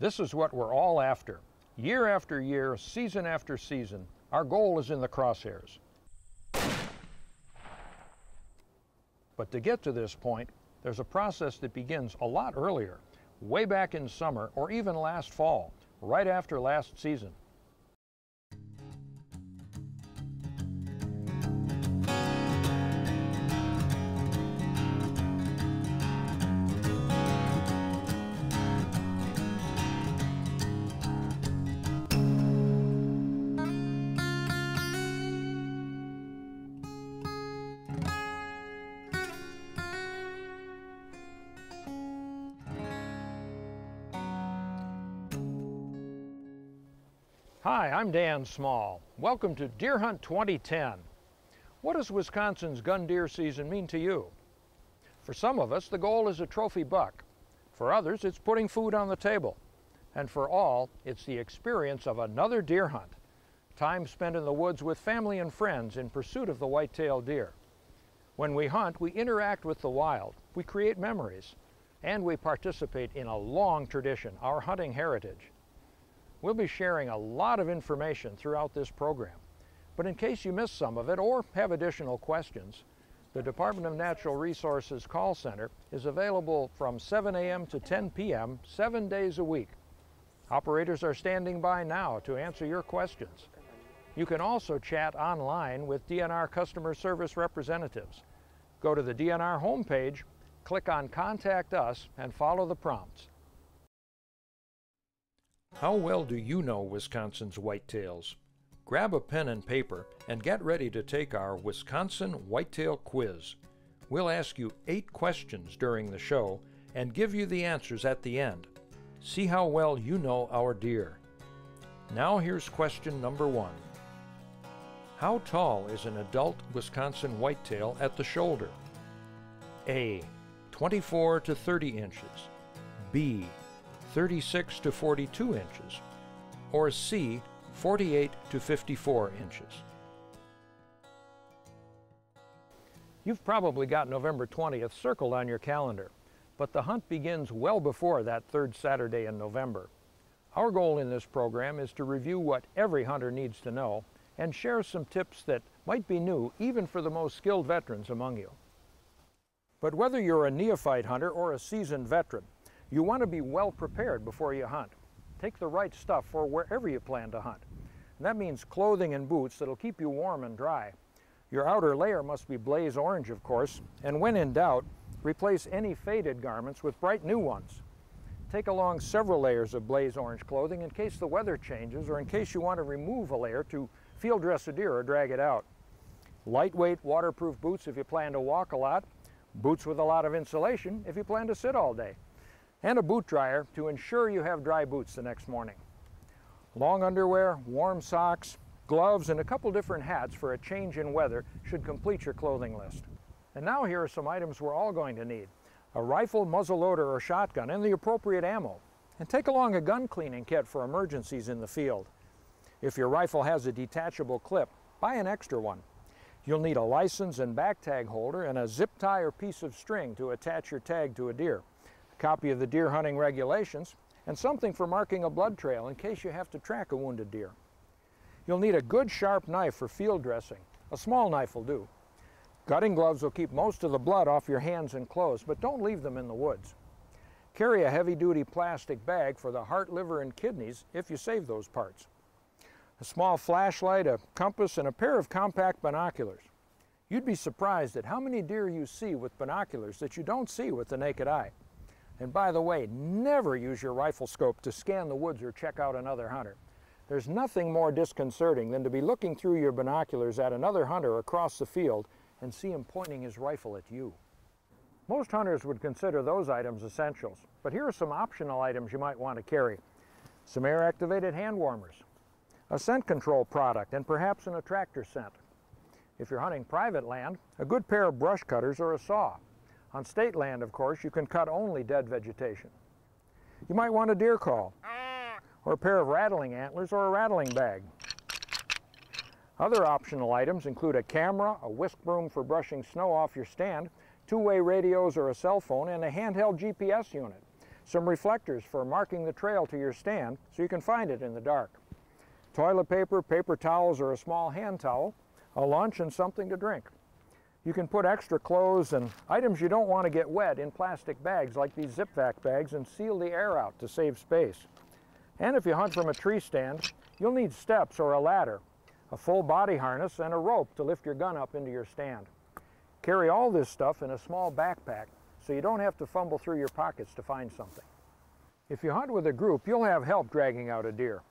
This is what we're all after. Year after year, season after season, our goal is in the crosshairs. But to get to this point, there's a process that begins a lot earlier, way back in summer or even last fall, right after last season. Hi, I'm Dan Small. Welcome to Deer Hunt 2010. What does Wisconsin's gun deer season mean to you? For some of us, the goal is a trophy buck. For others, it's putting food on the table. And for all, it's the experience of another deer hunt, time spent in the woods with family and friends in pursuit of the white-tailed deer. When we hunt, we interact with the wild, we create memories, and we participate in a long tradition, our hunting heritage. We'll be sharing a lot of information throughout this program, but in case you missed some of it or have additional questions, the Department of Natural Resources call center is available from 7 a.m. to 10 p.m. 7 days a week. Operators are standing by now to answer your questions. You can also chat online with DNR customer service representatives. Go to the DNR homepage, click on Contact Us, and follow the prompts. How well do you know Wisconsin's whitetails? Grab a pen and paper and get ready to take our Wisconsin Whitetail Quiz. We'll ask you 8 questions during the show and give you the answers at the end. See how well you know our deer. Now here's question number 1. How tall is an adult Wisconsin whitetail at the shoulder? A. 24 to 30 inches. B. 36 to 42 inches, or C, 48 to 54 inches. You've probably got November 20th circled on your calendar, but the hunt begins well before that third Saturday in November. Our goal in this program is to review what every hunter needs to know and share some tips that might be new even for the most skilled veterans among you. But whether you're a neophyte hunter or a seasoned veteran, you want to be well prepared before you hunt. Take the right stuff for wherever you plan to hunt. And that means clothing and boots that'll keep you warm and dry. Your outer layer must be blaze orange, of course, and when in doubt, replace any faded garments with bright new ones. Take along several layers of blaze orange clothing in case the weather changes or in case you want to remove a layer to field dress a deer or drag it out. Lightweight, waterproof boots if you plan to walk a lot, boots with a lot of insulation if you plan to sit all day, and a boot dryer to ensure you have dry boots the next morning. Long underwear, warm socks, gloves, and a couple different hats for a change in weather should complete your clothing list. And now here are some items we're all going to need. A rifle, muzzleloader, or shotgun, and the appropriate ammo. And take along a gun cleaning kit for emergencies in the field. If your rifle has a detachable clip, buy an extra one. You'll need a license and back tag holder and a zip tie or piece of string to attach your tag to a deer, copy of the deer hunting regulations, and something for marking a blood trail in case you have to track a wounded deer. You'll need a good sharp knife for field dressing. A small knife will do. Gutting gloves will keep most of the blood off your hands and clothes, but don't leave them in the woods. Carry a heavy-duty plastic bag for the heart, liver, and kidneys if you save those parts. A small flashlight, a compass, and a pair of compact binoculars. You'd be surprised at how many deer you see with binoculars that you don't see with the naked eye. And by the way, never use your rifle scope to scan the woods or check out another hunter. There's nothing more disconcerting than to be looking through your binoculars at another hunter across the field and see him pointing his rifle at you. Most hunters would consider those items essentials, but here are some optional items you might want to carry. Some air-activated hand warmers, a scent control product, and perhaps an attractor scent. If you're hunting private land, a good pair of brush cutters or a saw. On state land, of course, you can cut only dead vegetation. You might want a deer call, or a pair of rattling antlers, or a rattling bag. Other optional items include a camera, a whisk broom for brushing snow off your stand, two-way radios or a cell phone, and a handheld GPS unit. some reflectors for marking the trail to your stand so you can find it in the dark, toilet paper, paper towels or a small hand towel, a lunch and something to drink. You can put extra clothes and items you don't want to get wet in plastic bags like these zip-vac bags and seal the air out to save space. And if you hunt from a tree stand, you'll need steps or a ladder, a full body harness and a rope to lift your gun up into your stand. Carry all this stuff in a small backpack so you don't have to fumble through your pockets to find something. If you hunt with a group, you'll have help dragging out a deer.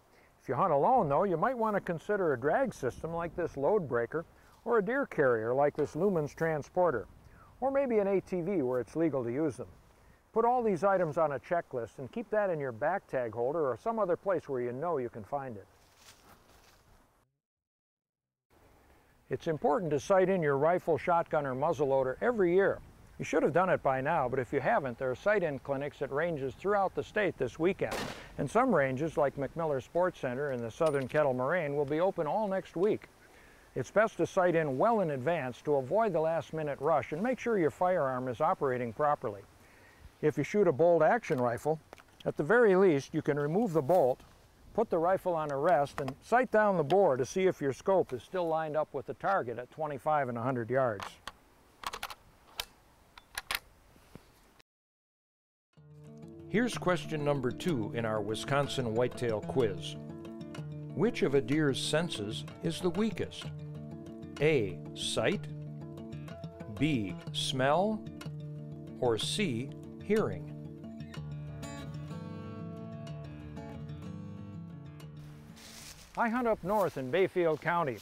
If you hunt alone, though, you might want to consider a drag system like this load breaker or a deer carrier like this Lumen's transporter, or maybe an ATV where it's legal to use them. Put all these items on a checklist and keep that in your back tag holder or some other place where you know you can find it. It's important to sight in your rifle, shotgun, or muzzleloader every year. You should have done it by now, but if you haven't, there are sight-in clinics at ranges throughout the state this weekend. And some ranges, like McMiller Sports Center in the southern Kettle Moraine, will be open all next week. It's best to sight in well in advance to avoid the last-minute rush and make sure your firearm is operating properly. If you shoot a bolt action rifle, at the very least, you can remove the bolt, put the rifle on a rest, and sight down the bore to see if your scope is still lined up with the target at 25 and 100 yards. Here's question number 2 in our Wisconsin Whitetail Quiz. Which of a deer's senses is the weakest? A. Sight, B. Smell, or C. Hearing? I hunt up north in Bayfield County,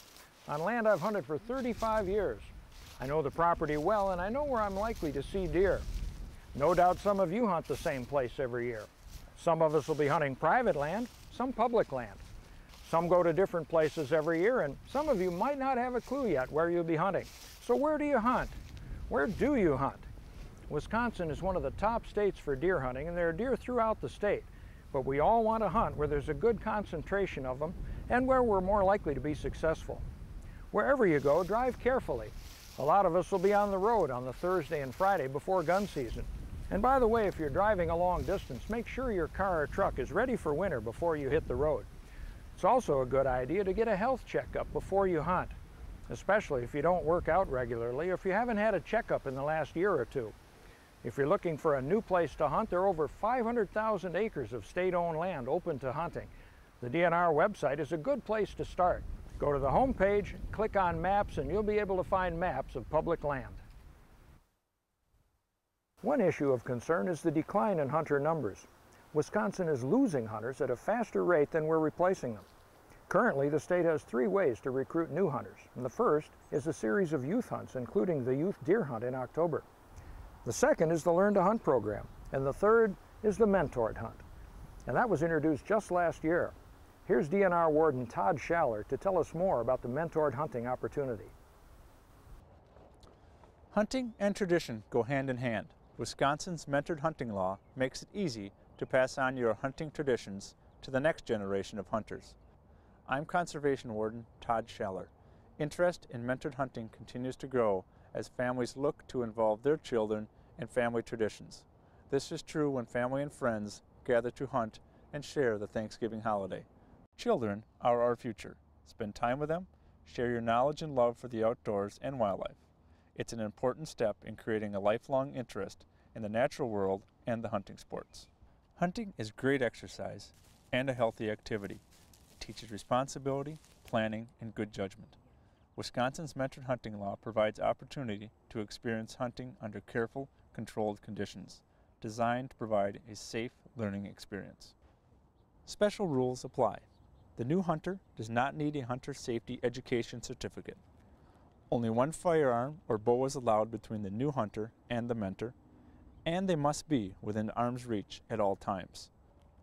on land I've hunted for 35 years. I know the property well and I know where I'm likely to see deer. No doubt some of you hunt the same place every year. Some of us will be hunting private land, some public land. Some go to different places every year, and some of you might not have a clue yet where you'll be hunting. So where do you hunt? Where do you hunt? Wisconsin is one of the top states for deer hunting, and there are deer throughout the state. But we all want to hunt where there's a good concentration of them and where we're more likely to be successful. Wherever you go, drive carefully. A lot of us will be on the road on the Thursday and Friday before gun season. And by the way, if you're driving a long distance, make sure your car or truck is ready for winter before you hit the road. It's also a good idea to get a health checkup before you hunt, especially if you don't work out regularly or if you haven't had a checkup in the last year or two. If you're looking for a new place to hunt, there are over 500,000 acres of state-owned land open to hunting. The DNR website is a good place to start. Go to the home page, click on Maps, and you'll be able to find maps of public land. One issue of concern is the decline in hunter numbers. Wisconsin is losing hunters at a faster rate than we're replacing them. Currently, the state has 3 ways to recruit new hunters, and the first is a series of youth hunts, including the Youth Deer Hunt in October. The second is the Learn to Hunt program, and the third is the Mentored Hunt. And that was introduced just last year. Here's DNR Warden Todd Schaller to tell us more about the mentored hunting opportunity. Hunting and tradition go hand in hand. Wisconsin's mentored hunting law makes it easy to pass on your hunting traditions to the next generation of hunters. I'm Conservation Warden Todd Schaller. Interest in mentored hunting continues to grow as families look to involve their children in family traditions. This is true when family and friends gather to hunt and share the Thanksgiving holiday. Children are our future. Spend time with them, share your knowledge and love for the outdoors and wildlife. It's an important step in creating a lifelong interest in the natural world and the hunting sports. Hunting is great exercise and a healthy activity. It teaches responsibility, planning, and good judgment. Wisconsin's mentored hunting law provides opportunity to experience hunting under careful, controlled conditions, designed to provide a safe learning experience. Special rules apply. The new hunter does not need a hunter safety education certificate. Only one firearm or bow is allowed between the new hunter and the mentor, and they must be within arm's reach at all times.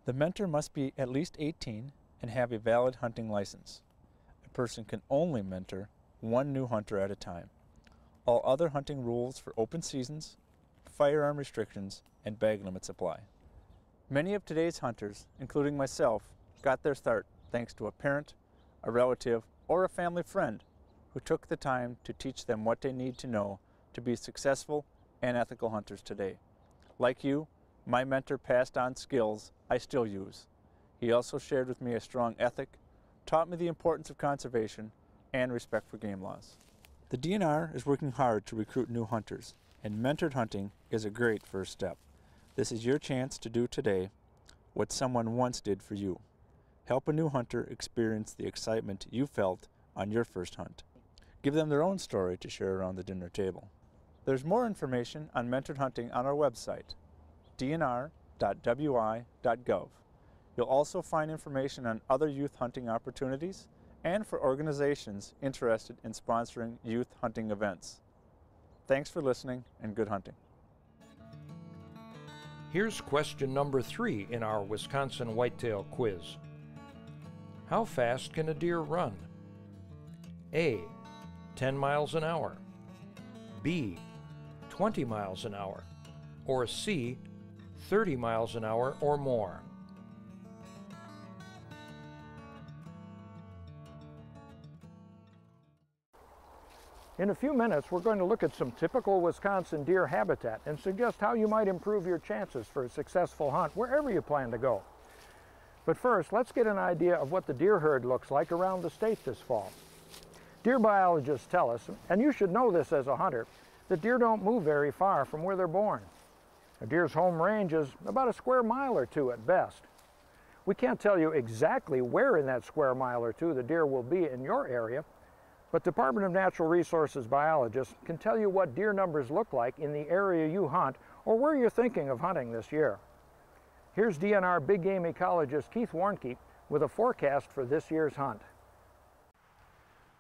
The mentor must be at least 18 and have a valid hunting license. A person can only mentor one new hunter at a time. All other hunting rules for open seasons, firearm restrictions, and bag limits apply. Many of today's hunters, including myself, got their start thanks to a parent, a relative, or a family friend who took the time to teach them what they need to know to be successful and ethical hunters today. Like you, my mentor passed on skills I still use. He also shared with me a strong ethic, taught me the importance of conservation, and respect for game laws. The DNR is working hard to recruit new hunters, and mentored hunting is a great first step. This is your chance to do today what someone once did for you. Help a new hunter experience the excitement you felt on your first hunt. Give them their own story to share around the dinner table. There's more information on mentored hunting on our website, dnr.wi.gov. You'll also find information on other youth hunting opportunities and for organizations interested in sponsoring youth hunting events. Thanks for listening and good hunting. Here's question number 3 in our Wisconsin Whitetail Quiz. How fast can a deer run? A. 10 miles an hour, B. 20 miles an hour, or C. 30 miles an hour or more. In a few minutes, we're going to look at some typical Wisconsin deer habitat and suggest how you might improve your chances for a successful hunt wherever you plan to go. But first, let's get an idea of what the deer herd looks like around the state this fall. Deer biologists tell us, and you should know this as a hunter, that deer don't move very far from where they're born. A deer's home range is about a square mile or two at best. We can't tell you exactly where in that square mile or two the deer will be in your area, but Department of Natural Resources biologists can tell you what deer numbers look like in the area you hunt or where you're thinking of hunting this year. Here's DNR big game ecologist Keith Warnke with a forecast for this year's hunt.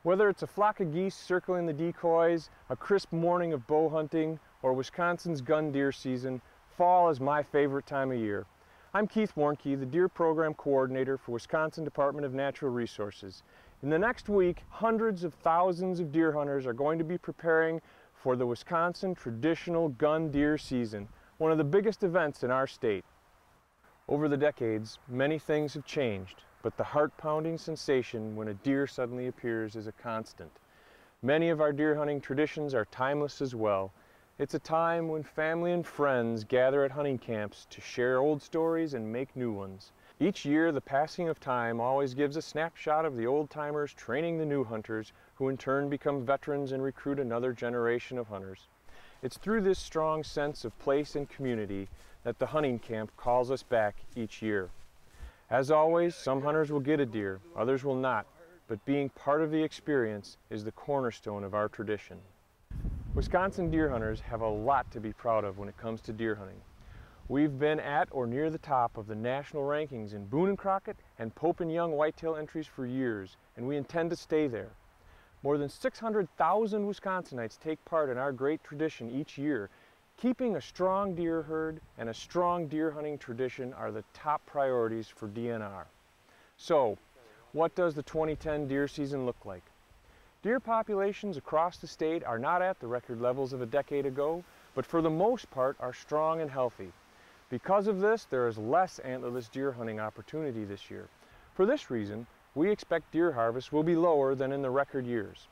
Whether it's a flock of geese circling the decoys, a crisp morning of bow hunting, or Wisconsin's gun deer season, fall is my favorite time of year. I'm Keith Warnke, the Deer Program Coordinator for Wisconsin Department of Natural Resources. In the next week, hundreds of thousands of deer hunters are going to be preparing for the Wisconsin traditional gun deer season, one of the biggest events in our state. Over the decades, many things have changed, but the heart-pounding sensation when a deer suddenly appears is a constant. Many of our deer hunting traditions are timeless as well. It's a time when family and friends gather at hunting camps to share old stories and make new ones. Each year, the passing of time always gives a snapshot of the old-timers training the new hunters, who in turn become veterans and recruit another generation of hunters. It's through this strong sense of place and community that the hunting camp calls us back each year. As always, some hunters will get a deer, others will not, but being part of the experience is the cornerstone of our tradition. Wisconsin deer hunters have a lot to be proud of when it comes to deer hunting. We've been at or near the top of the national rankings in Boone and Crockett and Pope and Young whitetail entries for years, and we intend to stay there. More than 600,000 Wisconsinites take part in our great tradition each year. Keeping a strong deer herd and a strong deer hunting tradition are the top priorities for DNR. So, what does the 2010 deer season look like? Deer populations across the state are not at the record levels of a decade ago, but for the most part are strong and healthy. Because of this, there is less antlerless deer hunting opportunity this year. For this reason, we expect deer harvest will be lower than in the record years.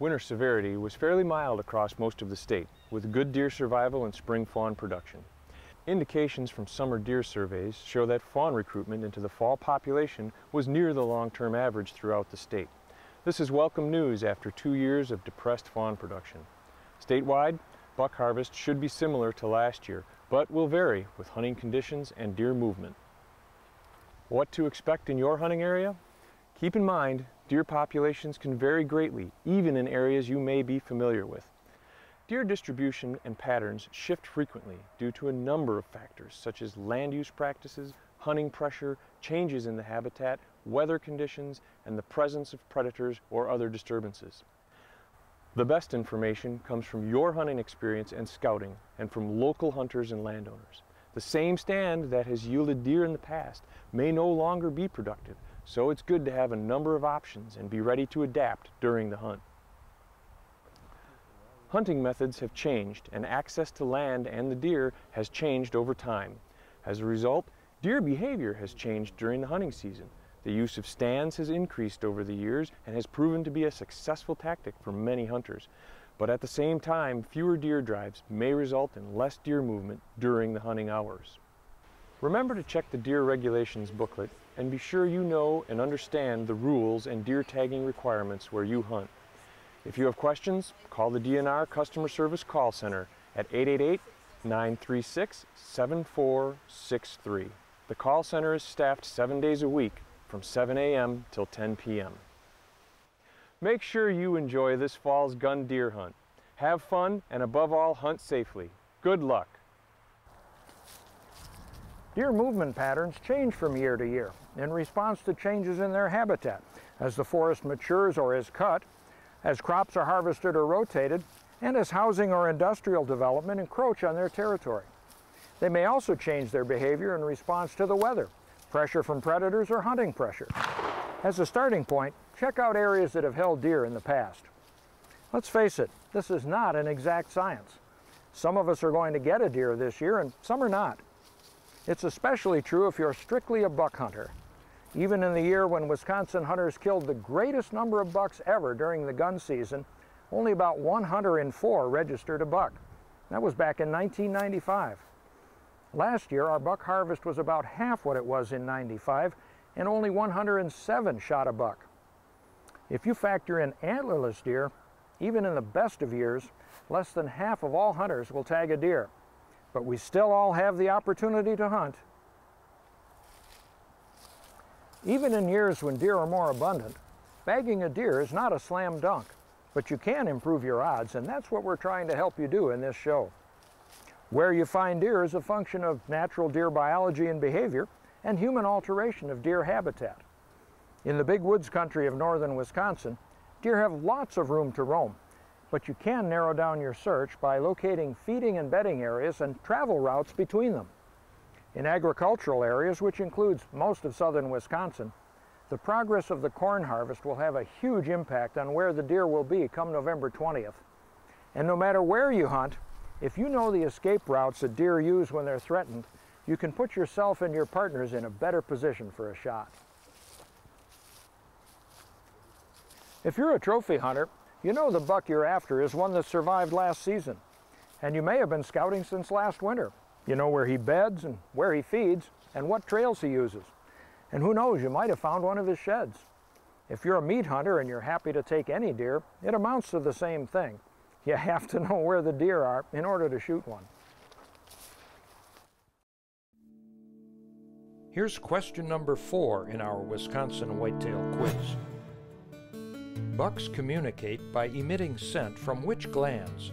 Winter severity was fairly mild across most of the state, with good deer survival and spring fawn production. Indications from summer deer surveys show that fawn recruitment into the fall population was near the long-term average throughout the state. This is welcome news after 2 years of depressed fawn production. Statewide, buck harvest should be similar to last year, but will vary with hunting conditions and deer movement. What to expect in your hunting area? Keep in mind, deer populations can vary greatly, even in areas you may be familiar with. Deer distribution and patterns shift frequently due to a number of factors, such as land use practices, hunting pressure, changes in the habitat, weather conditions, and the presence of predators or other disturbances. The best information comes from your hunting experience and scouting, and from local hunters and landowners. The same stand that has yielded deer in the past may no longer be productive, so it's good to have a number of options and be ready to adapt during the hunt. Hunting methods have changed, and access to land and the deer has changed over time. As a result, deer behavior has changed during the hunting season. The use of stands has increased over the years and has proven to be a successful tactic for many hunters. But at the same time, fewer deer drives may result in less deer movement during the hunting hours. Remember to check the Deer Regulations booklet and be sure you know and understand the rules and deer tagging requirements where you hunt. If you have questions, call the DNR Customer Service Call Center at 888-936-7463. The call center is staffed 7 days a week from 7 a.m. till 10 p.m. Make sure you enjoy this fall's gun deer hunt. Have fun and above all, hunt safely. Good luck. Deer movement patterns change from year to year in response to changes in their habitat as the forest matures or is cut, as crops are harvested or rotated, and as housing or industrial development encroach on their territory. They may also change their behavior in response to the weather, pressure from predators, or hunting pressure. As a starting point, check out areas that have held deer in the past. Let's face it, this is not an exact science. Some of us are going to get a deer this year and some are not. It's especially true if you're strictly a buck hunter. Even in the year when Wisconsin hunters killed the greatest number of bucks ever during the gun season, only about one hunter in four registered a buck. That was back in 1995. Last year, our buck harvest was about half what it was in 95, and only 107 shot a buck. If you factor in antlerless deer, even in the best of years, less than half of all hunters will tag a deer. But we still all have the opportunity to hunt. Even in years when deer are more abundant, bagging a deer is not a slam dunk, but you can improve your odds, and that's what we're trying to help you do in this show. Where you find deer is a function of natural deer biology and behavior and human alteration of deer habitat. In the big woods country of northern Wisconsin, deer have lots of room to roam, but you can narrow down your search by locating feeding and bedding areas and travel routes between them. In agricultural areas, which includes most of southern Wisconsin, the progress of the corn harvest will have a huge impact on where the deer will be come November 20th. And no matter where you hunt, if you know the escape routes that deer use when they're threatened, you can put yourself and your partners in a better position for a shot. If you're a trophy hunter, you know the buck you're after is one that survived last season, and you may have been scouting since last winter. You know where he beds and where he feeds and what trails he uses. And who knows, you might have found one of his sheds. If you're a meat hunter and you're happy to take any deer, it amounts to the same thing. You have to know where the deer are in order to shoot one. Here's question number 4 in our Wisconsin Whitetail Quiz. Bucks communicate by emitting scent from which glands?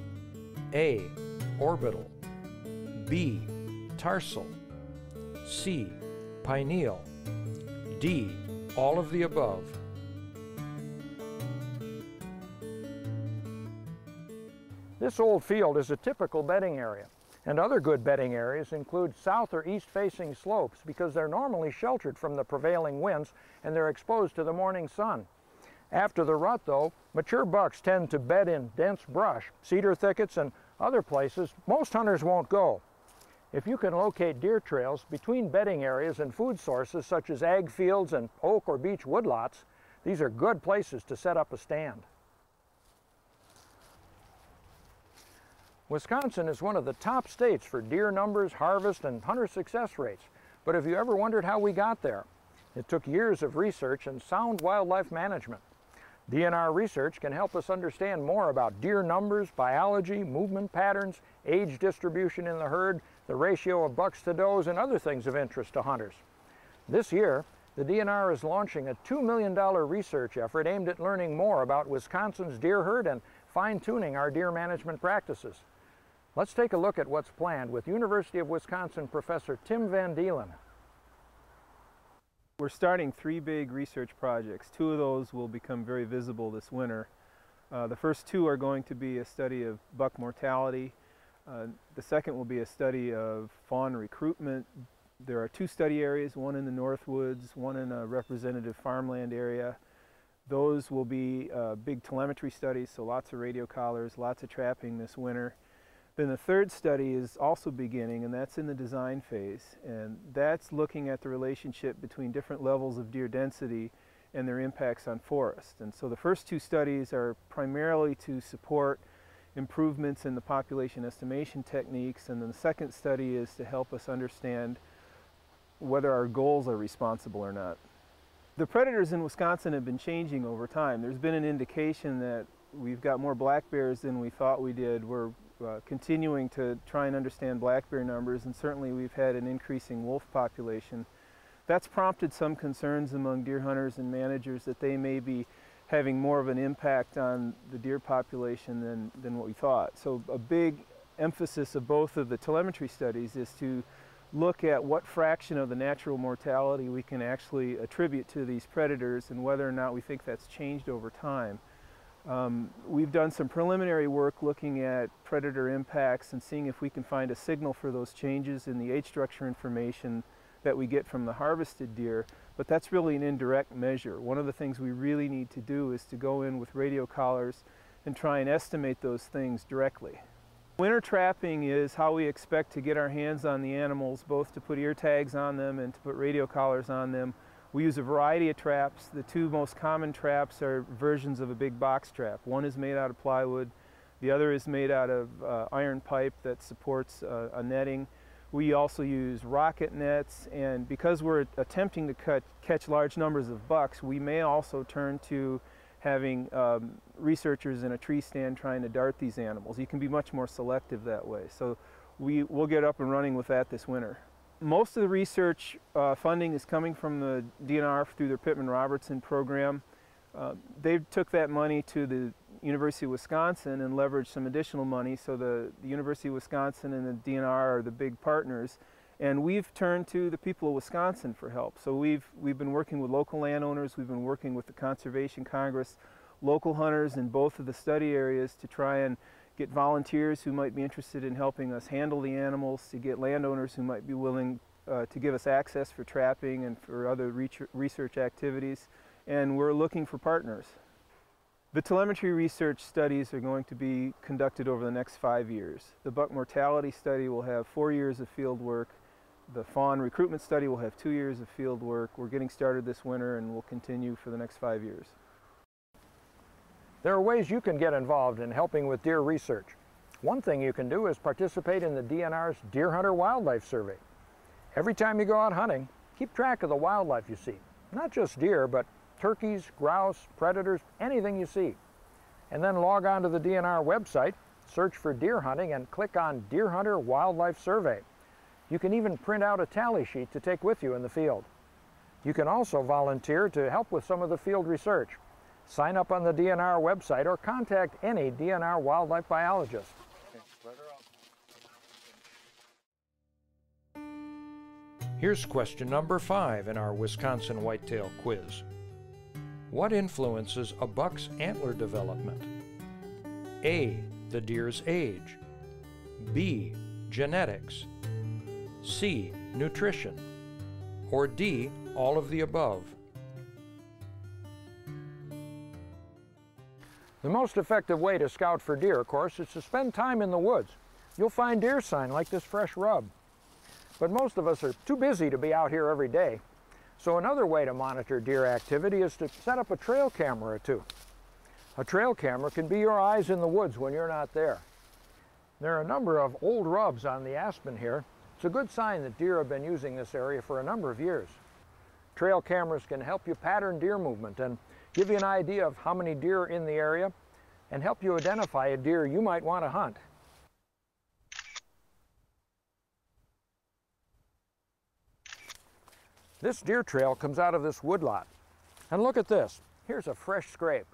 A. Orbital. B. Tarsal. C. Pineal. D. All of the above. This old field is a typical bedding area, and other good bedding areas include south or east-facing slopes because they're normally sheltered from the prevailing winds and they're exposed to the morning sun. After the rut, though, mature bucks tend to bed in dense brush, cedar thickets, and other places most hunters won't go. If you can locate deer trails between bedding areas and food sources such as ag fields and oak or beech woodlots, these are good places to set up a stand. Wisconsin is one of the top states for deer numbers, harvest, and hunter success rates. But have you ever wondered how we got there? It took years of research and sound wildlife management. DNR research can help us understand more about deer numbers, biology, movement patterns, age distribution in the herd, the ratio of bucks to does, and other things of interest to hunters. This year, the DNR is launching a $2 million research effort aimed at learning more about Wisconsin's deer herd and fine-tuning our deer management practices. Let's take a look at what's planned with University of Wisconsin professor Tim Van Dielen. We're starting three big research projects. Two of those will become very visible this winter. The first two are going to be a study of buck mortality. The second will be a study of fawn recruitment. There are two study areas, one in the North Woods, one in a representative farmland area. Those will be big telemetry studies, so lots of radio collars, lots of trapping this winter. Then the third study is also beginning, and that's in the design phase, and that's looking at the relationship between different levels of deer density and their impacts on forest. And so the first two studies are primarily to support improvements in the population estimation techniques. And then the second study is to help us understand whether our goals are responsible or not. The predators in Wisconsin have been changing over time. There's been an indication that we've got more black bears than we thought we did. We're continuing to try and understand black bear numbers, and certainly we've had an increasing wolf population. That's prompted some concerns among deer hunters and managers that they may be having more of an impact on the deer population than what we thought. So a big emphasis of both of the telemetry studies is to look at what fraction of the natural mortality we can actually attribute to these predators and whether or not we think that's changed over time. We've done some preliminary work looking at predator impacts and seeing if we can find a signal for those changes in the age structure information that we get from the harvested deer, but that's really an indirect measure. One of the things we really need to do is to go in with radio collars and try and estimate those things directly. Winter trapping is how we expect to get our hands on the animals, both to put ear tags on them and to put radio collars on them. We use a variety of traps. The two most common traps are versions of a big box trap. One is made out of plywood, the other is made out of iron pipe that supports a netting. We also use rocket nets, and because we're attempting to catch large numbers of bucks, we may also turn to having researchers in a tree stand trying to dart these animals. You can be much more selective that way. So we'll get up and running with that this winter. Most of the research funding is coming from the DNR through their Pittman-Robertson program. They took that money to the University of Wisconsin and leveraged some additional money. So the University of Wisconsin and the DNR are the big partners. And we've turned to the people of Wisconsin for help. So we've been working with local landowners, we've been working with the Conservation Congress, local hunters in both of the study areas to try and get volunteers who might be interested in helping us handle the animals, to get landowners who might be willing to give us access for trapping and for other research activities. And we're looking for partners. The telemetry research studies are going to be conducted over the next 5 years. The buck mortality study will have 4 years of field work. The fawn recruitment study will have 2 years of field work. We're getting started this winter and will continue for the next 5 years. There are ways you can get involved in helping with deer research. One thing you can do is participate in the DNR's Deer Hunter Wildlife Survey. Every time you go out hunting, keep track of the wildlife you see. Not just deer, but turkeys, grouse, predators, anything you see. And then log on to the DNR website, search for deer hunting, and click on Deer Hunter Wildlife Survey. You can even print out a tally sheet to take with you in the field. You can also volunteer to help with some of the field research. Sign up on the DNR website or contact any DNR wildlife biologist. Here's question number 5 in our Wisconsin Whitetail Quiz. What influences a buck's antler development? A. The deer's age. B. Genetics. C. Nutrition. Or D. All of the above. The most effective way to scout for deer, of course, is to spend time in the woods. You'll find deer sign like this fresh rub. But most of us are too busy to be out here every day. So another way to monitor deer activity is to set up a trail camera or two. A trail camera can be your eyes in the woods when you're not there. There are a number of old rubs on the aspen here. It's a good sign that deer have been using this area for a number of years. Trail cameras can help you pattern deer movement and give you an idea of how many deer are in the area and help you identify a deer you might want to hunt. This deer trail comes out of this woodlot. And look at this. Here's a fresh scrape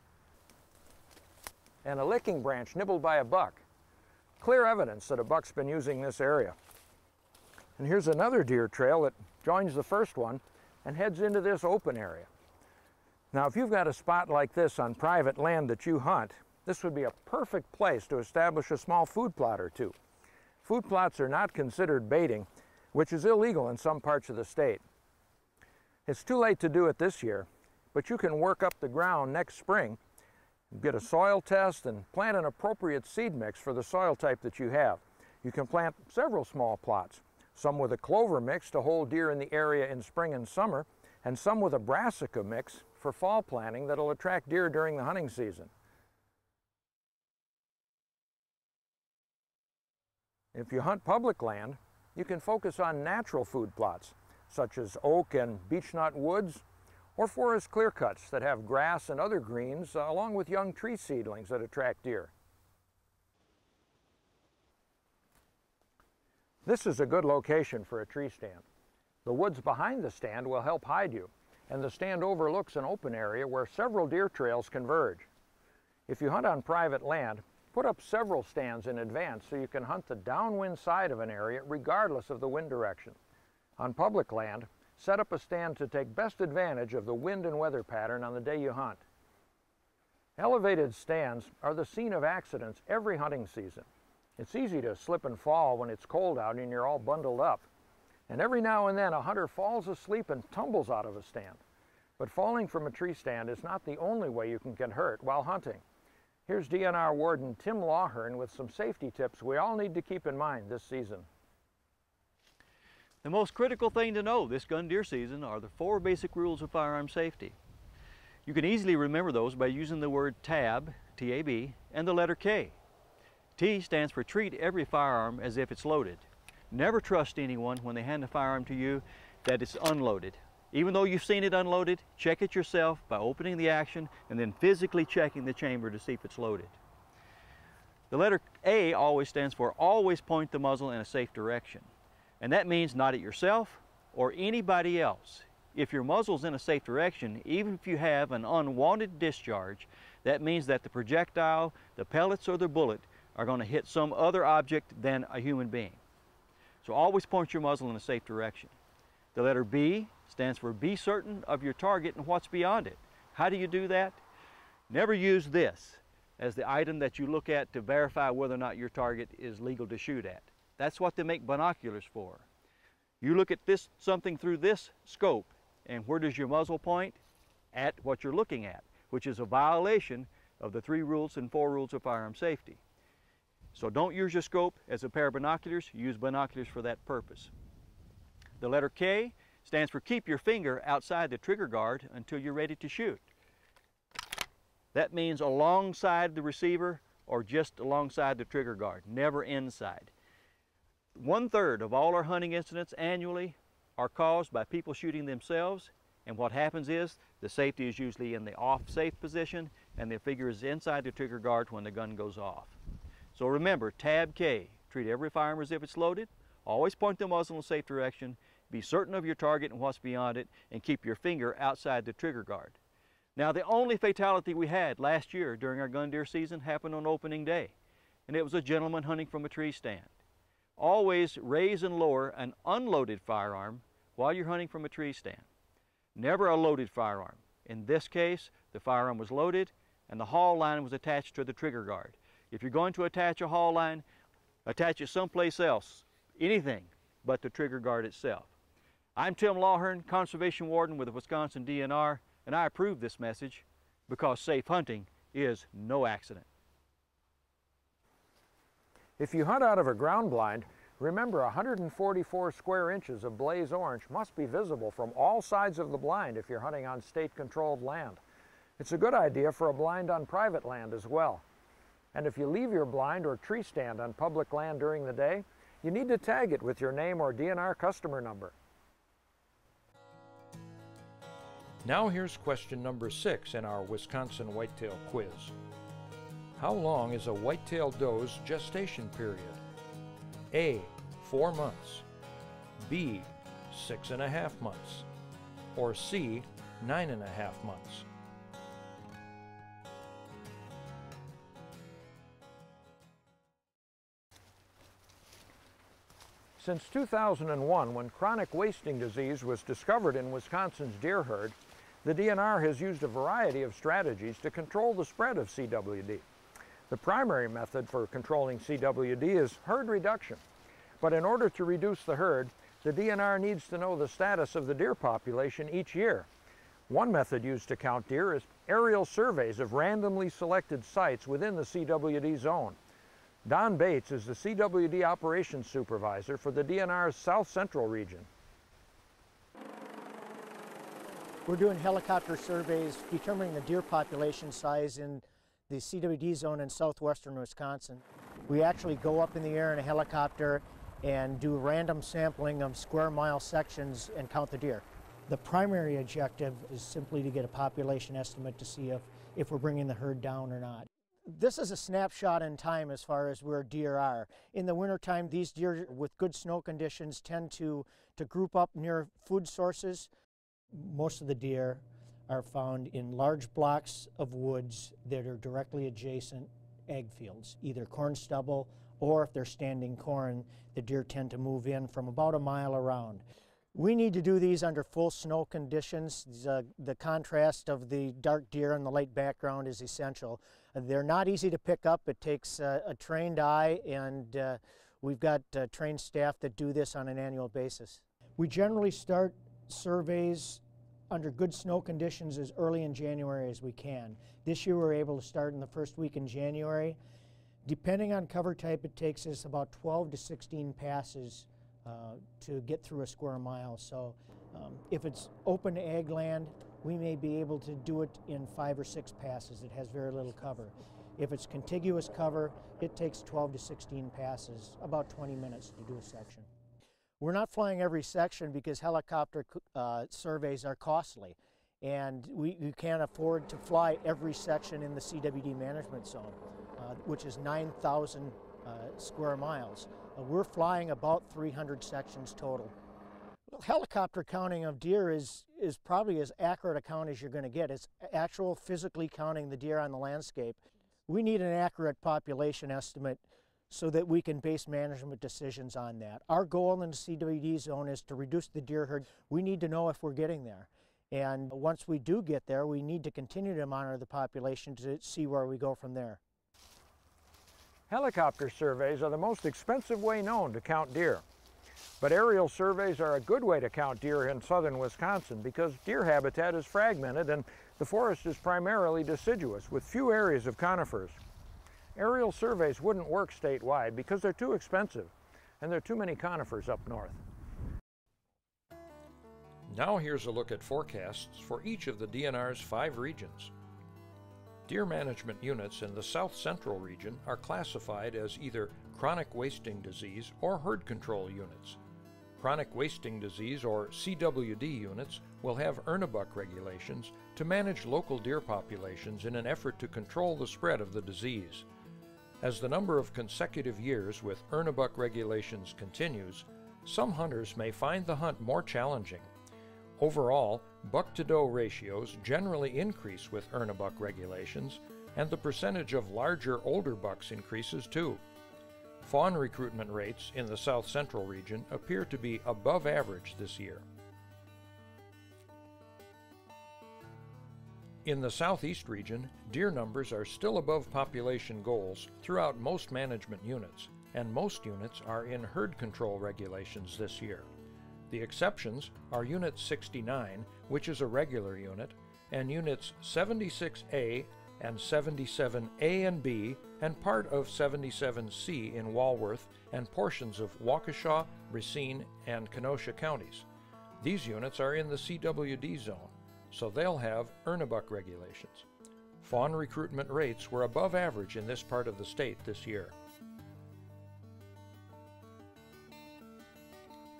and a licking branch nibbled by a buck. Clear evidence that a buck's been using this area. And here's another deer trail that joins the first one and heads into this open area. Now, if you've got a spot like this on private land that you hunt, this would be a perfect place to establish a small food plot or two. Food plots are not considered baiting, which is illegal in some parts of the state. It's too late to do it this year, but you can work up the ground next spring, get a soil test, and plant an appropriate seed mix for the soil type that you have. You can plant several small plots, some with a clover mix to hold deer in the area in spring and summer, and some with a brassica mix for fall planting that'll attract deer during the hunting season. If you hunt public land, you can focus on natural food plots, such as oak and beechnut woods, or forest clearcuts that have grass and other greens, along with young tree seedlings that attract deer. This is a good location for a tree stand. The woods behind the stand will help hide you, and the stand overlooks an open area where several deer trails converge. If you hunt on private land, put up several stands in advance so you can hunt the downwind side of an area regardless of the wind direction. On public land, set up a stand to take best advantage of the wind and weather pattern on the day you hunt. Elevated stands are the scene of accidents every hunting season. It's easy to slip and fall when it's cold out and you're all bundled up. And every now and then a hunter falls asleep and tumbles out of a stand. But falling from a tree stand is not the only way you can get hurt while hunting. Here's DNR Warden Tim Lawhorn with some safety tips we all need to keep in mind this season. The most critical thing to know this gun deer season are the four basic rules of firearm safety. You can easily remember those by using the word TAB, T-A-B, and the letter K. T stands for treat every firearm as if it's loaded. Never trust anyone when they hand a firearm to you that it's unloaded. Even though you've seen it unloaded, check it yourself by opening the action and then physically checking the chamber to see if it's loaded. The letter A always stands for always point the muzzle in a safe direction. And that means not at yourself or anybody else. If your muzzle's in a safe direction, even if you have an unwanted discharge, that means that the projectile, the pellets, or the bullet are going to hit some other object than a human being. So always point your muzzle in a safe direction. The letter B stands for be certain of your target and what's beyond it. How do you do that? Never use this as the item that you look at to verify whether or not your target is legal to shoot at. That's what they make binoculars for. You look at this something through this scope, and where does your muzzle point? At what you're looking at, which is a violation of the three rules and four rules of firearm safety. So don't use your scope as a pair of binoculars. Use binoculars for that purpose. The letter K stands for keep your finger outside the trigger guard until you're ready to shoot. That means alongside the receiver or just alongside the trigger guard, never inside. 1/3 of all our hunting incidents annually are caused by people shooting themselves, and what happens is the safety is usually in the off-safe position and the finger is inside the trigger guard when the gun goes off. So remember, TAB K, treat every firearm as if it's loaded, always point the muzzle in a safe direction, be certain of your target and what's beyond it, and keep your finger outside the trigger guard. Now, the only fatality we had last year during our gun deer season happened on opening day, and it was a gentleman hunting from a tree stand. Always raise and lower an unloaded firearm while you're hunting from a tree stand. Never a loaded firearm. In this case, the firearm was loaded and the haul line was attached to the trigger guard. If you're going to attach a haul line, attach it someplace else, anything but the trigger guard itself. I'm Tim Lawhorn, Conservation Warden with the Wisconsin DNR, and I approve this message because safe hunting is no accident. If you hunt out of a ground blind, remember 144 square inches of blaze orange must be visible from all sides of the blind if you're hunting on state-controlled land. It's a good idea for a blind on private land as well. And if you leave your blind or tree stand on public land during the day, you need to tag it with your name or DNR customer number. Now here's question number 6 in our Wisconsin Whitetail Quiz. How long is a whitetail doe's gestation period? A, 4 months, B, 6.5 months, or C, 9.5 months. Since 2001, when chronic wasting disease was discovered in Wisconsin's deer herd, the DNR has used a variety of strategies to control the spread of CWD. The primary method for controlling CWD is herd reduction. But in order to reduce the herd, the DNR needs to know the status of the deer population each year. One method used to count deer is aerial surveys of randomly selected sites within the CWD zone. Don Bates is the CWD operations supervisor for the DNR's South Central region. We're doing helicopter surveys determining the deer population size in the CWD zone in southwestern Wisconsin. We actually go up in the air in a helicopter and do random sampling of square mile sections and count the deer. The primary objective is simply to get a population estimate to see if we're bringing the herd down or not. This is a snapshot in time as far as where deer are. In the wintertime, these deer with good snow conditions tend to group up near food sources. Most of the deer are found in large blocks of woods that are directly adjacent ag fields, either corn stubble or if they're standing corn, the deer tend to move in from about a mile around. We need to do these under full snow conditions. The contrast of the dark deer in the light background is essential. They're not easy to pick up. It takes a trained eye, and we've got trained staff that do this on an annual basis. We generally start surveys under good snow conditions as early in January as we can. This year we were able to start in the first week in January. Depending on cover type, it takes us about 12 to 16 passes to get through a square mile. So if it's open ag land, we may be able to do it in 5 or 6 passes. It has very little cover. If it's contiguous cover, it takes 12 to 16 passes, about 20 minutes to do a section. We're not flying every section because helicopter surveys are costly, and we can't afford to fly every section in the CWD management zone, which is 9,000 square miles. We're flying about 300 sections total. Well, helicopter counting of deer is probably as accurate a count as you're going to get. It's actual physically counting the deer on the landscape. We need an accurate population estimate so that we can base management decisions on that. Our goal in the CWD zone is to reduce the deer herd. We need to know if we're getting there. And once we do get there, we need to continue to monitor the population to see where we go from there. Helicopter surveys are the most expensive way known to count deer, but aerial surveys are a good way to count deer in southern Wisconsin because deer habitat is fragmented and the forest is primarily deciduous with few areas of conifers. Aerial surveys wouldn't work statewide because they're too expensive and there are too many conifers up north. Now here's a look at forecasts for each of the DNR's 5 regions. Deer management units in the South Central region are classified as either chronic wasting disease or herd control units. Chronic wasting disease or CWD units will have Ernebuck regulations to manage local deer populations in an effort to control the spread of the disease. As the number of consecutive years with Ernebuck regulations continues, some hunters may find the hunt more challenging. Overall, buck-to-doe ratios generally increase with Ernebuck regulations, and the percentage of larger, older bucks increases too. Fawn recruitment rates in the South Central region appear to be above average this year. In the Southeast region, deer numbers are still above population goals throughout most management units, and most units are in herd control regulations this year. The exceptions are Unit 69, which is a regular unit, and Units 76A and 77A and B, and part of 77C in Walworth and portions of Waukesha, Racine, and Kenosha counties. These units are in the CWD zone, so they'll have Ernebuck regulations. Fawn recruitment rates were above average in this part of the state this year.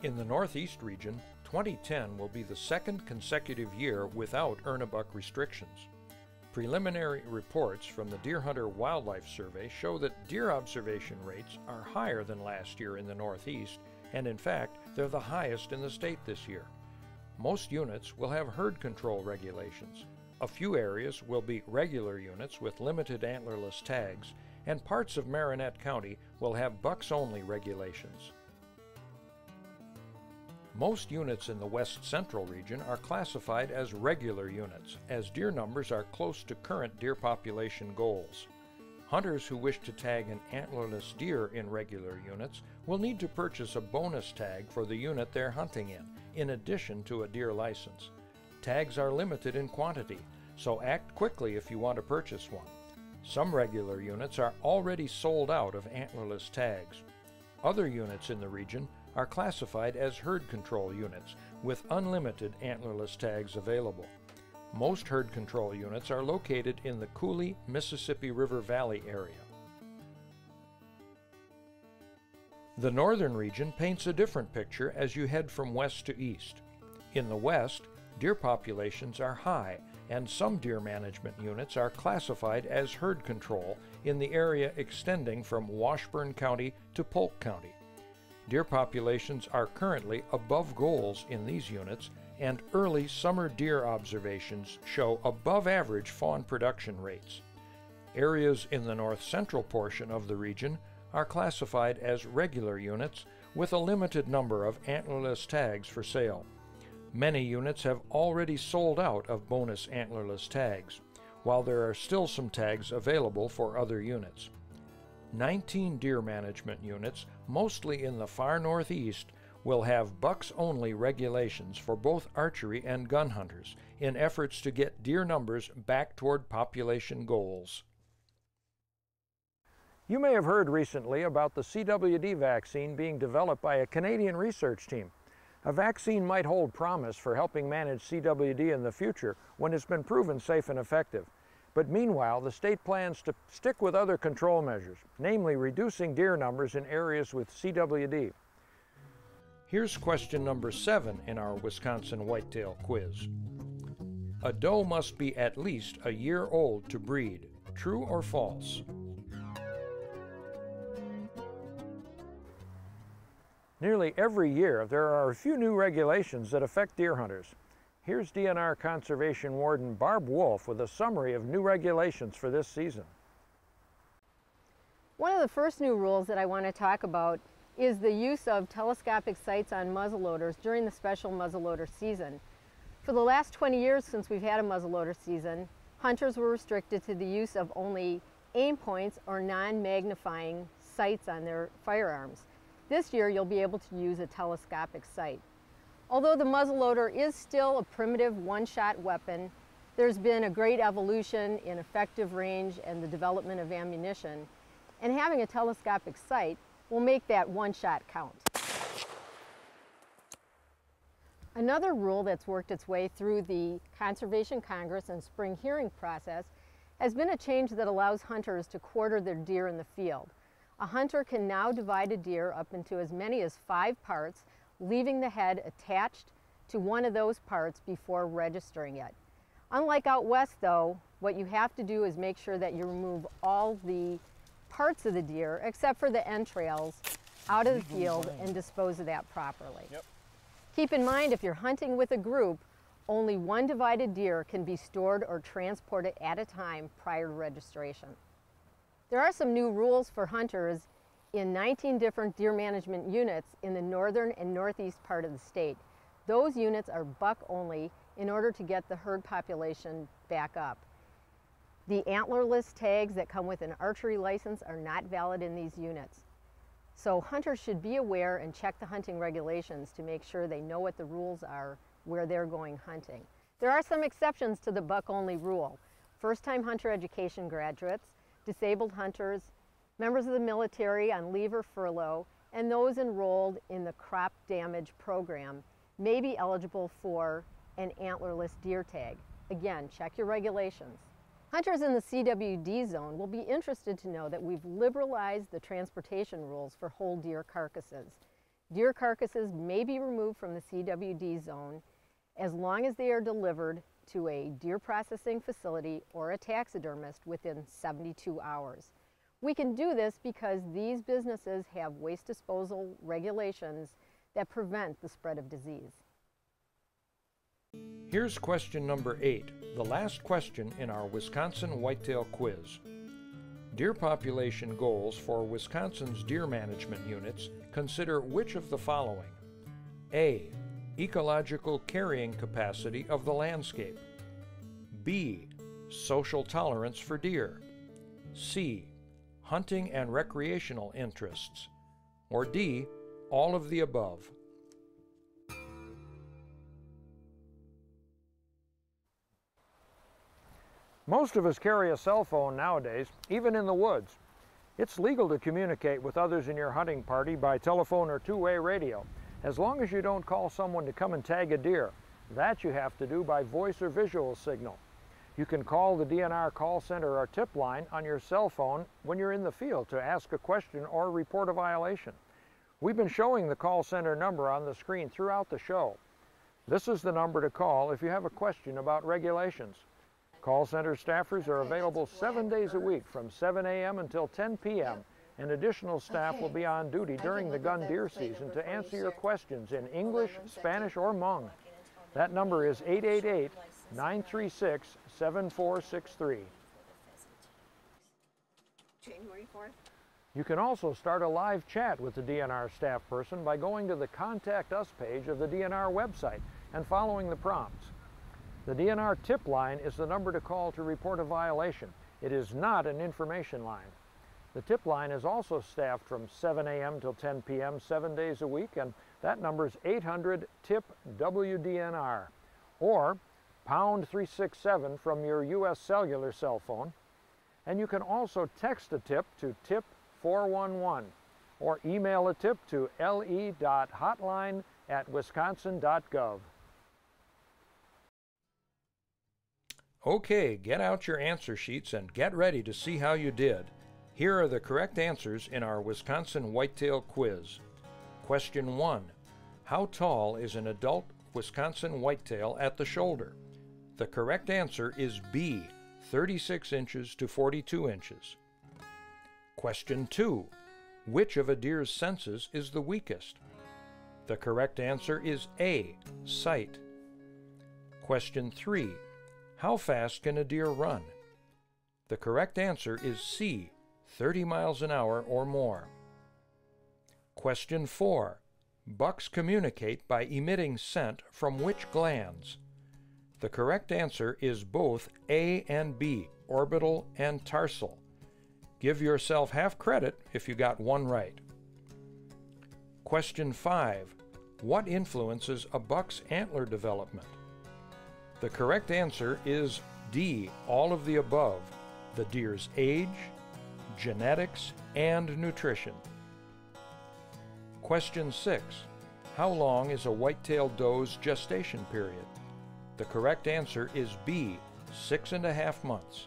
In the Northeast region, 2010 will be the 2nd consecutive year without Ernebuck restrictions. Preliminary reports from the Deer Hunter Wildlife Survey show that deer observation rates are higher than last year in the Northeast, and in fact, they're the highest in the state this year. Most units will have herd control regulations. A few areas will be regular units with limited antlerless tags, and parts of Marinette County will have bucks-only regulations. Most units in the West Central region are classified as regular units, as deer numbers are close to current deer population goals. Hunters who wish to tag an antlerless deer in regular units will need to purchase a bonus tag for the unit they're hunting in addition to a deer license. Tags are limited in quantity, so act quickly if you want to purchase one. Some regular units are already sold out of antlerless tags. Other units in the region are classified as herd control units with unlimited antlerless tags available. Most herd control units are located in the Cooley, Mississippi River Valley area. The northern region paints a different picture as you head from west to east. In the west, deer populations are high, and some deer management units are classified as herd control in the area extending from Washburn County to Polk County. Deer populations are currently above goals in these units, and early summer deer observations show above-average fawn production rates. Areas in the north-central portion of the region are classified as regular units with a limited number of antlerless tags for sale. Many units have already sold out of bonus antlerless tags, while there are still some tags available for other units. 19 deer management units, mostly in the far northeast, will have bucks-only regulations for both archery and gun hunters in efforts to get deer numbers back toward population goals. You may have heard recently about the CWD vaccine being developed by a Canadian research team. A vaccine might hold promise for helping manage CWD in the future when it's been proven safe and effective. But meanwhile, the state plans to stick with other control measures, namely reducing deer numbers in areas with CWD. Here's question number 7 in our Wisconsin Whitetail Quiz. A doe must be at least a year old to breed. True or false? Nearly every year, there are a few new regulations that affect deer hunters. Here's DNR Conservation Warden Barb Wolf with a summary of new regulations for this season. One of the first new rules that I want to talk about is the use of telescopic sights on muzzleloaders during the special muzzleloader season. For the last 20 years since we've had a muzzleloader season, hunters were restricted to the use of only aim points or non-magnifying sights on their firearms. This year, you'll be able to use a telescopic sight. Although the muzzleloader is still a primitive one-shot weapon, there's been a great evolution in effective range and the development of ammunition, and having a telescopic sight will make that one-shot count. Another rule that's worked its way through the Conservation Congress and spring hearing process has been a change that allows hunters to quarter their deer in the field. A hunter can now divide a deer up into as many as 5 parts, leaving the head attached to one of those parts before registering it. Unlike out west, though, what you have to do is make sure that you remove all the parts of the deer, except for the entrails, out of the field and dispose of that properly. Yep. Keep in mind, if you're hunting with a group, only one divided deer can be stored or transported at a time prior to registration. There are some new rules for hunters in 19 different deer management units in the northern and northeast part of the state. Those units are buck only in order to get the herd population back up. The antlerless tags that come with an archery license are not valid in these units. So hunters should be aware and check the hunting regulations to make sure they know what the rules are where they're going hunting. There are some exceptions to the buck only rule. First-time hunter education graduates, disabled hunters, members of the military on leave or furlough, and those enrolled in the crop damage program may be eligible for an antlerless deer tag. Again, check your regulations. Hunters in the CWD zone will be interested to know that we've liberalized the transportation rules for whole deer carcasses. Deer carcasses may be removed from the CWD zone as long as they are delivered to a deer processing facility or a taxidermist within 72 hours. We can do this because these businesses have waste disposal regulations that prevent the spread of disease. Here's question number 8, the last question in our Wisconsin Whitetail Quiz. Deer population goals for Wisconsin's deer management units consider which of the following? A. Ecological carrying capacity of the landscape. B. Social tolerance for deer. C. Hunting and recreational interests. Or D. All of the above. Most of us carry a cell phone nowadays, even in the woods. It's legal to communicate with others in your hunting party by telephone or two-way radio, as long as you don't call someone to come and tag a deer. That you have to do by voice or visual signal. You can call the DNR call center or tip line on your cell phone when you're in the field to ask a question or report a violation. We've been showing the call center number on the screen throughout the show. This is the number to call if you have a question about regulations. Call center staffers are available 7 days a week from 7 a.m. until 10 p.m. and additional staff will be on duty during the gun deer season to answer your questions in English, Spanish, or Hmong. That number is 888-936-7463. January 4th. You can also start a live chat with the DNR staff person by going to the Contact Us page of the DNR website and following the prompts. The DNR tip line is the number to call to report a violation. It is not an information line. The tip line is also staffed from 7 a.m. till 10 p.m. 7 days a week, and that number is 800-TIP-WDNR or pound 367 from your U.S. cellular cell phone. And you can also text a tip to TIP 411 or email a tip to le.hotline@wisconsin.gov. Okay, get out your answer sheets and get ready to see how you did. Here are the correct answers in our Wisconsin Whitetail Quiz. Question 1. How tall is an adult Wisconsin whitetail at the shoulder? The correct answer is B, 36 inches to 42 inches. Question 2. Which of a deer's senses is the weakest? The correct answer is A, sight. Question 3. How fast can a deer run? The correct answer is C, 30 miles an hour or more. Question 4. Bucks communicate by emitting scent from which glands? The correct answer is both A and B, orbital and tarsal. Give yourself half credit if you got one right. Question 5. What influences a buck's antler development? The correct answer is D, all of the above, the deer's age, genetics, and nutrition. Question 6. How long is a white-tailed doe's gestation period? The correct answer is B, 6.5 months.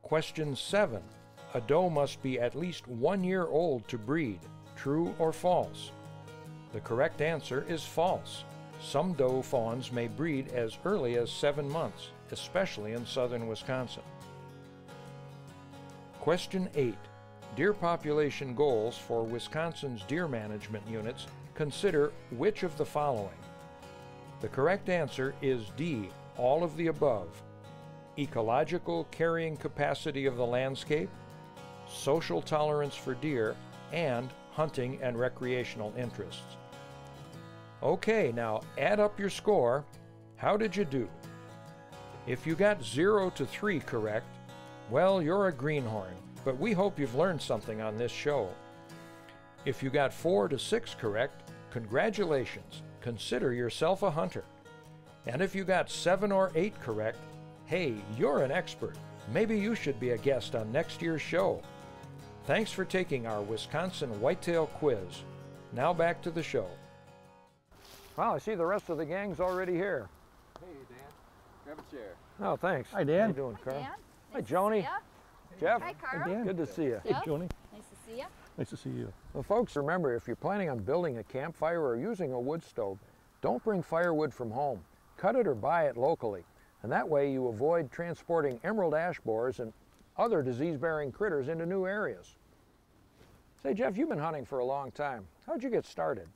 Question 7. A doe must be at least 1 year old to breed. True or false? The correct answer is false. Some doe fawns may breed as early as 7 months, especially in southern Wisconsin. Question 8. Deer population goals for Wisconsin's deer management units consider which of the following? The correct answer is D, all of the above. Ecological carrying capacity of the landscape, social tolerance for deer, and hunting and recreational interests. Okay, now add up your score. How did you do? If you got 0 to 3 correct, well, you're a greenhorn, but we hope you've learned something on this show. If you got 4 to 6 correct, congratulations, consider yourself a hunter. And if you got 7 or 8 correct, hey, you're an expert. Maybe you should be a guest on next year's show. Thanks for taking our Wisconsin Whitetail Quiz. Now back to the show. Well, I see the rest of the gang's already here. Hey, Dan. Grab a chair. Oh, thanks. Hi, Dan. How you doing, Carl? Hi, Dan. Nice Hi, Joni. Jeff. Hi, Carl. Hi, Dan. Good to see you. Hey, Joni. Nice to see you. Nice to see you. Well, folks, remember, if you're planning on building a campfire or using a wood stove, don't bring firewood from home. Cut it or buy it locally. And that way you avoid transporting emerald ash borers and other disease-bearing critters into new areas. Say, Jeff, you've been hunting for a long time. How'd you get started?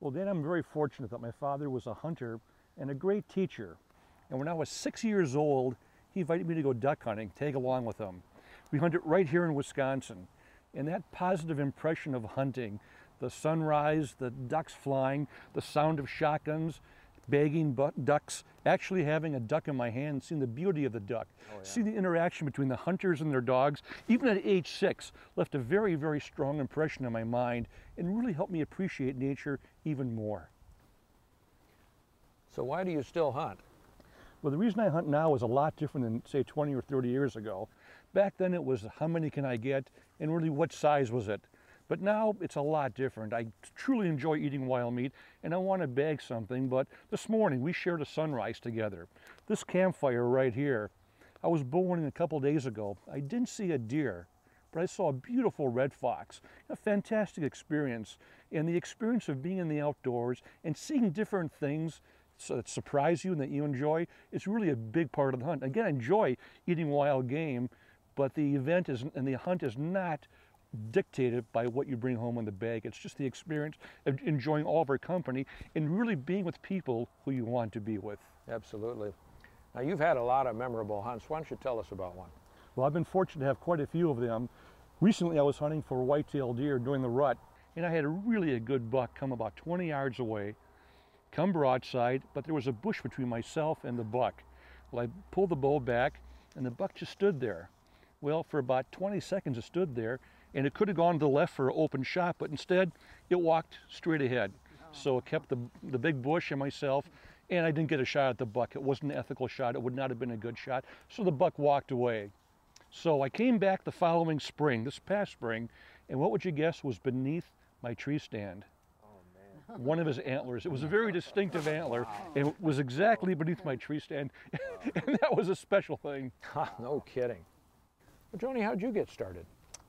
Well, Dan, I'm very fortunate that my father was a hunter and a great teacher. And when I was 6 years old, he invited me to go duck hunting, tag along with him. We hunted right here in Wisconsin. And that positive impression of hunting, the sunrise, the ducks flying, the sound of shotguns, bagging ducks, actually having a duck in my hand, seeing the beauty of the duck, seeing the interaction between the hunters and their dogs, even at age 6, left a very, very strong impression on my mind and really helped me appreciate nature even more. So why do you still hunt? Well, the reason I hunt now is a lot different than, say, 20 or 30 years ago. Back then it was how many can I get and really what size was it? But now it's a lot different. I truly enjoy eating wild meat and I want to bag something, but this morning we shared a sunrise together. This campfire right here, I was bowhunting a couple days ago. I didn't see a deer, but I saw a beautiful red fox. A fantastic experience, and the experience of being in the outdoors and seeing different things that surprise you and that you enjoy is really a big part of the hunt. Again, I enjoy eating wild game, but the event is, and the hunt is not dictated by what you bring home in the bag. It's just the experience of enjoying all of our company and really being with people who you want to be with. Absolutely. Now, you've had a lot of memorable hunts. Why don't you tell us about one? Well, I've been fortunate to have quite a few of them. Recently, I was hunting for whitetail deer during the rut, and I had a really good buck come about 20 yards away, come broadside, but there was a bush between myself and the buck. Well, I pulled the bow back, and the buck just stood there. Well, for about 20 seconds, it stood there, and it could have gone to the left for an open shot, but instead, it walked straight ahead. So it kept the big bush and myself, and I didn't get a shot at the buck. It wasn't an ethical shot. It would not have been a good shot. So the buck walked away. So I came back the following spring, this past spring, and what would you guess was beneath my tree stand? Oh, man. One of his antlers. It was a very distinctive antler. Wow. It was exactly beneath my tree stand, and that was a special thing. No kidding. Well, Joni, how'd you get started?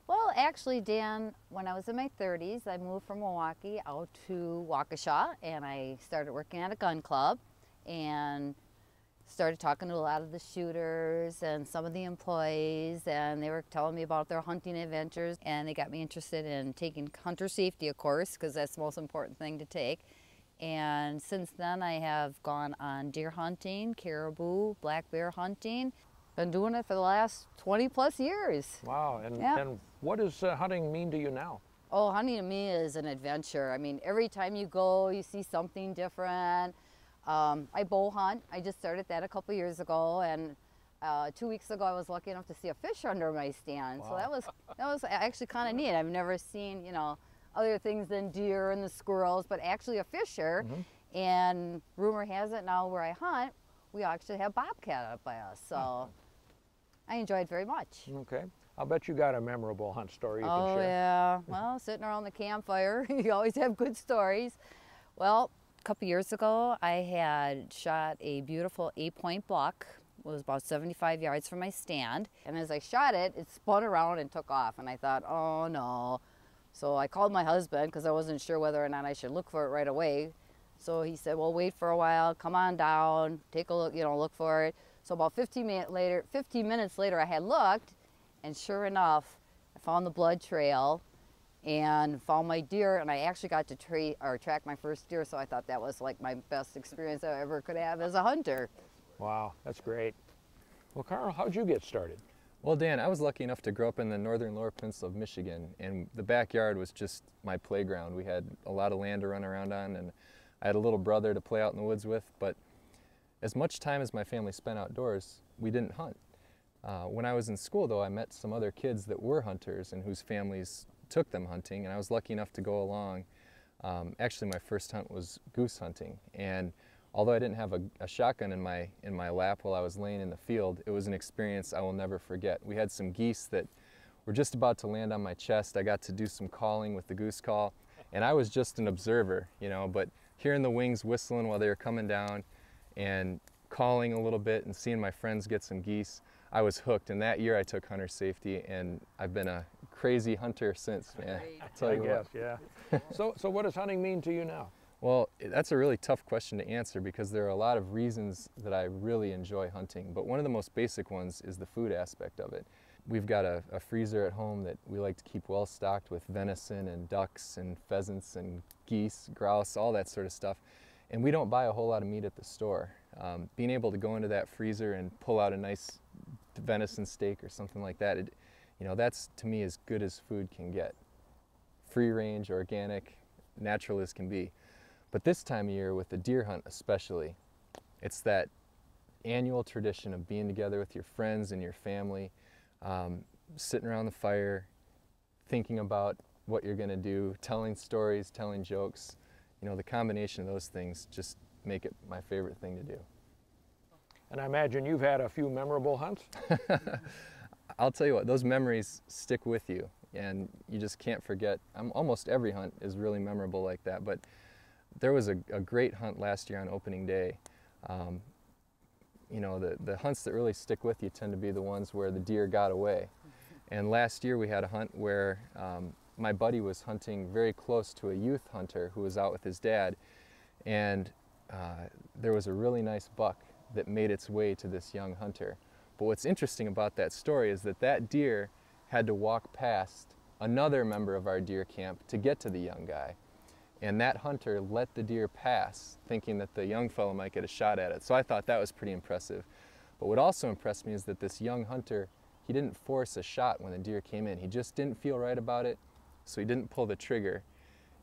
Well, actually, Dan, when I was in my 30s, I moved from Milwaukee out to Waukesha, and I started working at a gun club and started talking to a lot of the shooters and some of the employees, and they were telling me about their hunting adventures, and they got me interested in taking hunter safety, of course, because that's the most important thing to take. And since then, I have gone on deer hunting, caribou, black bear hunting. Been doing it for the last 20 plus years. Wow, and what does hunting mean to you now? Oh, hunting to me is an adventure. I mean, every time you go, you see something different. I bow hunt. I just started that a couple years ago, and 2 weeks ago I was lucky enough to see a fish under my stand. Wow. So that was actually kind of neat. I've never seen, you know, other things than deer and the squirrels, but actually a fisher. Mm-hmm. And rumor has it now where I hunt, we actually have bobcat up by us. So. Mm-hmm. I enjoyed very much. Okay, I'll bet you got a memorable hunt story you can share. Oh yeah, well, sitting around the campfire, you always have good stories. Well, a couple years ago, I had shot a beautiful 8-point buck. It was about 75 yards from my stand. And as I shot it, it spun around and took off. And I thought, oh no. So I called my husband because I wasn't sure whether or not I should look for it right away. So he said, well, wait for a while, come on down, take a look, you know, look for it. So about 15 minutes later, I had looked, and sure enough, I found the blood trail and found my deer, and I actually got to track my first deer, so I thought that was like my best experience I ever could have as a hunter. Wow, that's great. Well, Carl, how'd you get started? Well, Dan, I was lucky enough to grow up in the northern lower peninsula of Michigan, and the backyard was just my playground. We had a lot of land to run around on, and I had a little brother to play out in the woods with, but as much time as my family spent outdoors, we didn't hunt. When I was in school, though, I met some other kids that were hunters and whose families took them hunting, and I was lucky enough to go along. Actually, my first hunt was goose hunting, and although I didn't have a shotgun in my lap while I was laying in the field, it was an experience I will never forget. We had some geese that were just about to land on my chest. I got to do some calling with the goose call, and I was just an observer, you know, but hearing the wings whistling while they were coming down, and calling a little bit and seeing my friends get some geese, I was hooked. And that year I took hunter safety, and I've been a crazy hunter since, man. I guess, yeah. So what does hunting mean to you now? Well, that's a really tough question to answer because there are a lot of reasons that I really enjoy hunting, but one of the most basic ones is the food aspect of it. We've got a freezer at home that we like to keep well stocked with venison and ducks and pheasants and geese, grouse, all that sort of stuff. And we don't buy a whole lot of meat at the store. Being able to go into that freezer and pull out a nice venison steak or something like that, you know, that's to me as good as food can get. Free range, organic, natural as can be. But this time of year, with the deer hunt especially, it's that annual tradition of being together with your friends and your family, sitting around the fire, thinking about what you're gonna do, telling stories, telling jokes. You know, the combination of those things just make it my favorite thing to do. And I imagine you've had a few memorable hunts? I'll tell you what, those memories stick with you, and you just can't forget. Almost every hunt is really memorable like that, but there was a great hunt last year on opening day. You know, the hunts that really stick with you tend to be the ones where the deer got away. And last year we had a hunt where my buddy was hunting very close to a youth hunter who was out with his dad, and there was a really nice buck that made its way to this young hunter. But what's interesting about that story is that that deer had to walk past another member of our deer camp to get to the young guy. And that hunter let the deer pass, thinking that the young fellow might get a shot at it. So I thought that was pretty impressive. But what also impressed me is that this young hunter, he didn't force a shot when the deer came in. He just didn't feel right about it, so he didn't pull the trigger.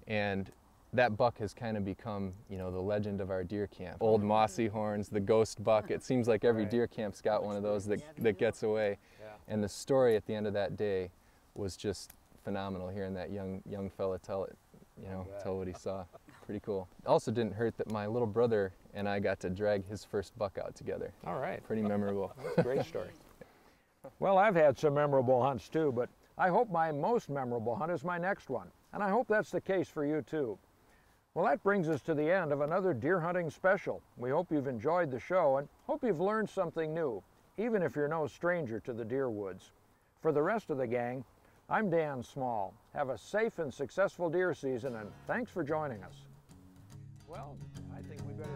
And that buck has kind of become, you know, the legend of our deer camp. Old mossy horns, the ghost buck. It seems like every deer camp's got one of those that gets away. Yeah. And the story at the end of that day was just phenomenal, hearing that young fella tell it. You know, tell what he saw. Pretty cool. Also didn't hurt that my little brother and I got to drag his first buck out together. All right. Pretty memorable. That's a great story. Well, I've had some memorable hunts too, but I hope my most memorable hunt is my next one. And I hope that's the case for you too. Well, that brings us to the end of another deer hunting special. We hope you've enjoyed the show and hope you've learned something new, even if you're no stranger to the deer woods. For the rest of the gang, I'm Dan Small. Have a safe and successful deer season, and thanks for joining us. Well, I think we better...